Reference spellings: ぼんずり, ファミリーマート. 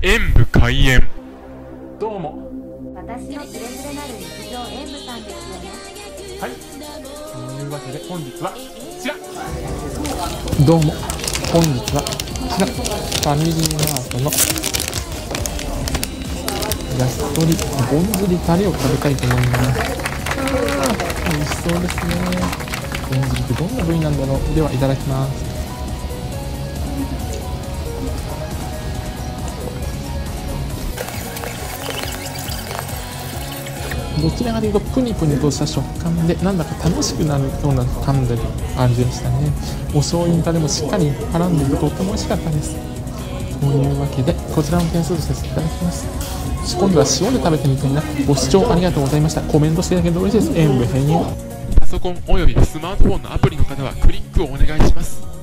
演武開演。どうも、私のつれづれなる日常演武さんですよね。はい、というわけで本日はこちら。どうも、本日はこちらファミリーマートのやすとりぼんずりタレを食べたいと思います。美味しそうですね。ぼんずりってどんな部位なんだろう。ではいただきます。どちらかというとプニプニとした食感でなんだか楽しくなるような噛んでる感じでしたね。お醤油のタレもしっかり絡んでいてとっても美味しかったです。というわけでこちらの点数とさせていただきます。今度は塩で食べてみたいな。ご視聴ありがとうございました。コメントしていただけると嬉しいです。演武編入パソコンおよびスマートフォンのアプリの方はクリックをお願いします。